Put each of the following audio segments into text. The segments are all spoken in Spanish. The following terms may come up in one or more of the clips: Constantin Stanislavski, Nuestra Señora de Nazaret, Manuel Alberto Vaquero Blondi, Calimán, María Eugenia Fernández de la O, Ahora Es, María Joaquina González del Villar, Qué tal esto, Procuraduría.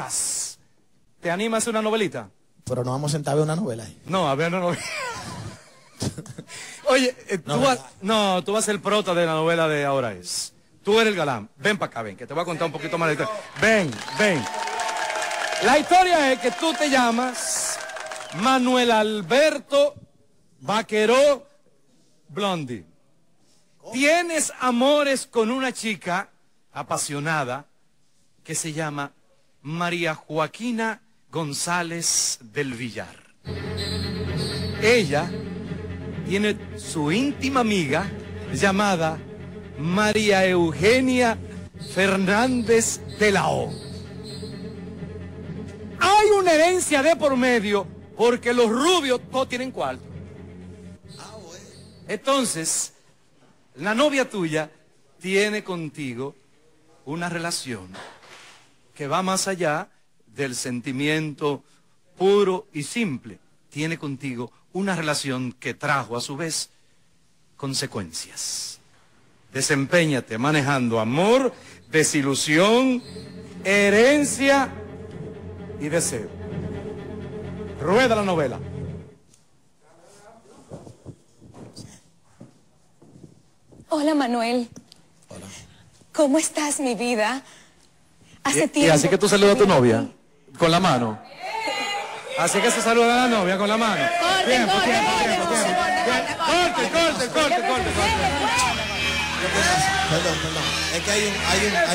Paz. ¿Te animas a una novelita? Pero no vamos a sentar a ver una novela. No, a ver una novela. Oye, tú vas a ser prota de la novela de Ahora Es. Tú eres el galán. Ven para acá, ven, que te voy a contar un poquito más de la historia. Ven, ven. La historia es que tú te llamas Manuel Alberto Vaquero Blondi. Tienes amores con una chica apasionada que se llama María Joaquina González del Villar. Ella tiene su íntima amiga llamada María Eugenia Fernández de la O. Hay una herencia de por medio porque los rubios todos tienen cuarto. Entonces, la novia tuya tiene contigo una relación que va más allá del sentimiento puro y simple. Tiene contigo una relación que trajo a su vez consecuencias. Desempeñate manejando amor, desilusión, herencia y deseo. Rueda la novela. Hola, Manuel. Hola. ¿Cómo estás, mi vida? Hace tiempo. Y así que tú saludas a tu novia con la mano. Así que se saluda a la novia con la mano. Corte. Perdón. Es que hay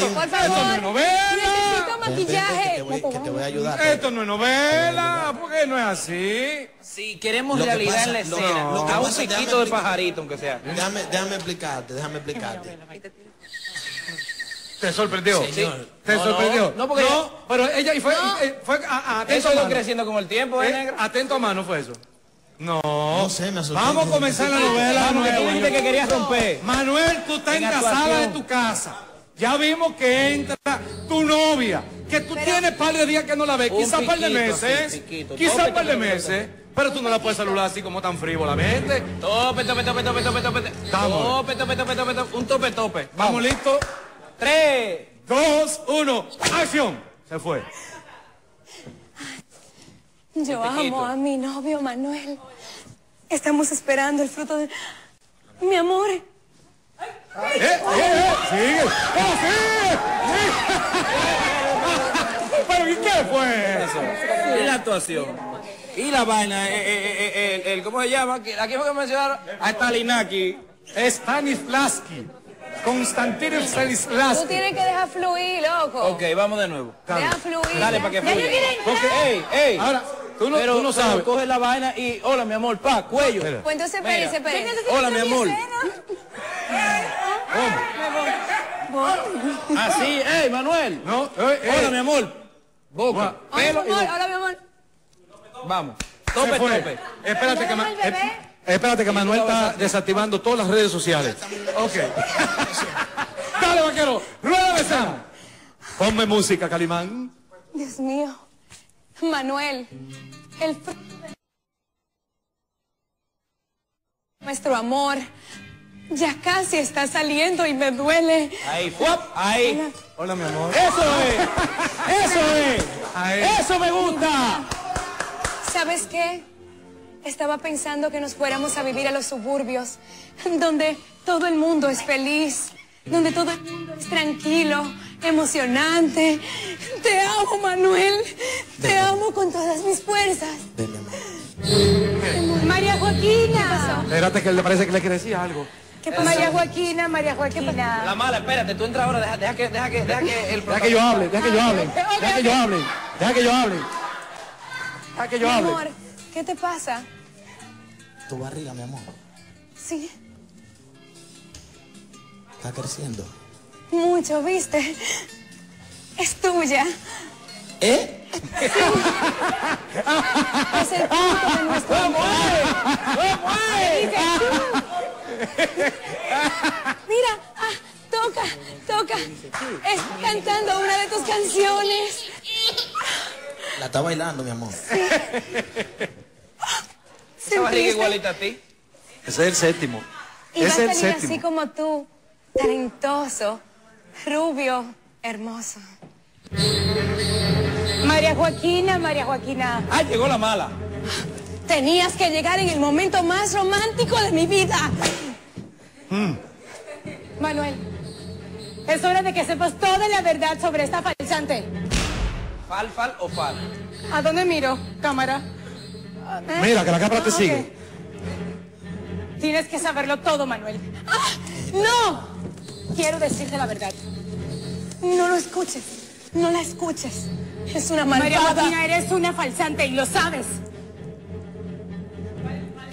un... Por favor. Esto no es novela. Necesito maquillaje. Que te voy a ayudar. Esto no es novela. ¿Por qué no es así? Si queremos realidad en la escena. A un piquito de pajarito, aunque sea. Déjame explicarte. ¿Te sorprendió? Sí. ¿Te sorprendió? No, porque... No, pero ella... fue atento a mano. Eso creciendo con el tiempo, negra. Atento a mano fue eso. No, no sé, me asusté. Vamos a comenzar la novela. Manuel, tú dijiste que querías romper. Manuel, tú estás en casada de tu casa. Ya vimos que entra tu novia. Que tú tienes par de días que no la ves. Quizás par de meses. Quizás par de meses. Pero tú no la puedes saludar así como tan frívolamente. Tope. Tope. Un tope. Vamos, listo. 3, 2, 1. Acción. Se fue. Yo amo a mi novio, Manuel. Estamos esperando el fruto de... Mi amor. ¡Sigue! ¡Oh, sí! ¿Pero y qué fue eso? Y la actuación. Y la vaina. ¿Cómo se llama? Aquí fue que mencionaron a Stalinaki. Stanislavski. Constantin Stanislavski. Tú tienes que dejar fluir, loco. Ok, vamos de nuevo. Deja fluir. Dale, para que fluya. Porque, ahora... Tú no sabes. Coge la vaina y... Hola, mi amor, pa, cuello. Pues entonces, espérese. Hola, mi amor. Así, Manuel. No, hola, mi amor. Boca, pelo y boca. Hola, mi amor. Vamos. Tope. Espérate que Manuel está desactivando todas las redes sociales. Ok. Dale, vaquero. Rueda de sana. Ponme música, Calimán. Dios mío. Manuel, el fruto de nuestro amor ya casi está saliendo y me duele. Ahí. Hola, mi amor. Eso es. Ahí. Eso me gusta. ¿Sabes qué? Estaba pensando que nos fuéramos a vivir a los suburbios, donde todo el mundo es feliz, donde todo el mundo es tranquilo, emocionante. Te amo, Manuel. Te amo con todas mis fuerzas. Dele, amor. María Joaquina. Espérate, que le parece que le decía algo. ¿Qué pasó? María Joaquina. La mala, espérate, tú entra ahora, deja que yo hable. Amor, ¿qué te pasa? Tu barriga, mi amor. Sí. Está creciendo. Mucho, ¿viste? Es tuya. Sí. Es el punto de nuestro amor. Mira, toca. Es cantando una de tus canciones. La está bailando, mi amor. Sí. ¿Esa barriga igualita a ti? Ese es el séptimo. Y va a salir así como tú, talentoso, rubio, hermoso. María Joaquina. Ah, llegó la mala. Tenías que llegar en el momento más romántico de mi vida. Manuel, es hora de que sepas toda la verdad sobre esta falsante. ¿Fal o fal? ¿A dónde miro, cámara? Mira, que la cámara te sigue. Okay. Tienes que saberlo todo, Manuel. ¡Ah! ¡No! Quiero decirte la verdad. No lo escuches. No la escuches. Es una malvada. María Joaquina, eres una falsante y lo sabes.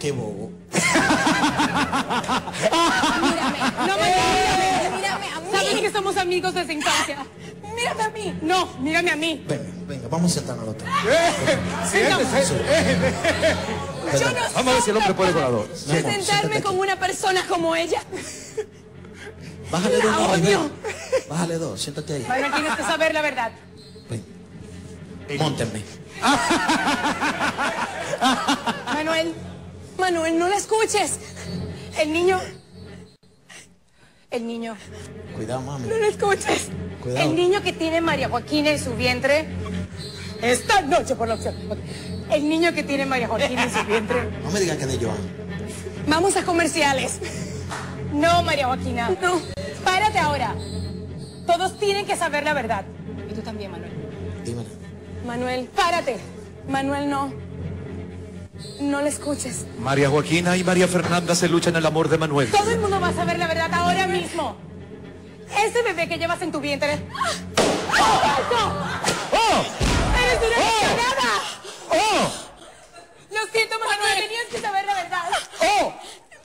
Qué bobo. Mírame. No, Manuel, mírame a mí. Sabes que somos amigos desde infancia. Mírame a mí. No, mírame a mí. Venga, vamos a sentarnos al otro. Yo no soy Vamos a ver si el hombre puede colador. Sentarme con una persona como ella. Bájale dos. Odio. Bájale dos, siéntate ahí. Bueno, tienes que saber la verdad. Ven. Móntenme. Manuel, no la escuches. El niño. Cuidado, mami. No lo escuches. Cuidado. El niño que tiene María Joaquina en su vientre. Esta noche, por la opción. El niño que tiene María Joaquina en su vientre. No me digas que de Joan. Vamos a comerciales. No, María Joaquina. No. Párate ahora. Todos tienen que saber la verdad. Y tú también, Manuel. Dímelo. Manuel, párate. Manuel, no. No le escuches. María Joaquina y María Fernanda se luchan el amor de Manuel. Todo el mundo va a saber la verdad ahora mismo. Ese bebé que llevas en tu vientre... ¡Oh! ¡Eres una descarada! ¡Oh! Lo siento, Manuel, tenías que saber la verdad. ¡Oh!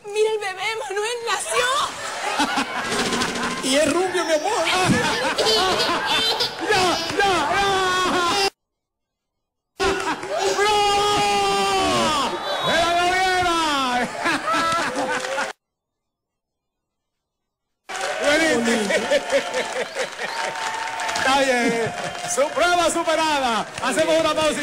Mira el bebé, Manuel, nació. Y es rubio, mi amor. ¡No! Está bien. Su prueba superada. Hacemos una pausa.